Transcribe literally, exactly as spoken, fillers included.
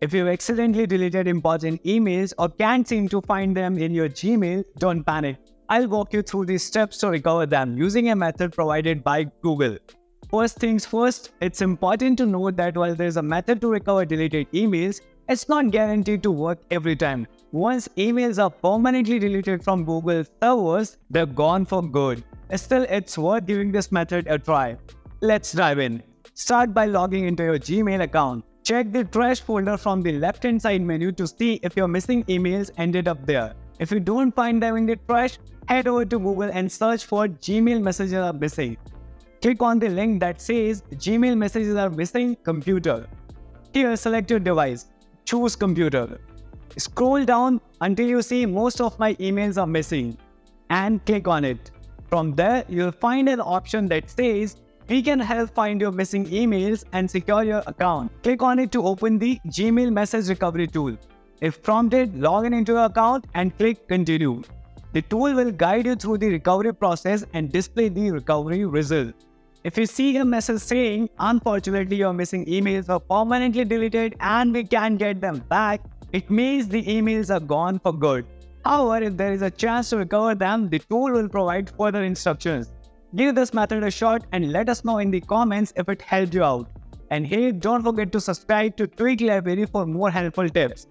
If you've accidentally deleted important emails or can't seem to find them in your Gmail, don't panic. I'll walk you through these steps to recover them using a method provided by Google. First things first, it's important to note that while there's a method to recover deleted emails, it's not guaranteed to work every time. Once emails are permanently deleted from Google servers, they're gone for good. Still, it's worth giving this method a try. Let's dive in. Start by logging into your Gmail account. Check the trash folder from the left-hand side menu to see if your missing emails ended up there. If you don't find them in the trash, head over to Google and search for Gmail messages are missing. Click on the link that says Gmail messages are missing computer. Here, select your device. Choose computer. Scroll down until you see most of my emails are missing and click on it. From there, you'll find an option that says we can help find your missing emails and secure your account. Click on it to open the Gmail message recovery tool. If prompted, log in into your account and click continue. The tool will guide you through the recovery process and display the recovery result. If you see a message saying, unfortunately your missing emails are permanently deleted and we can't get them back, it means the emails are gone for good. However, if there is a chance to recover them, the tool will provide further instructions. Give this method a shot and let us know in the comments if it helped you out. And hey, don't forget to subscribe to Tweak Library for more helpful tips.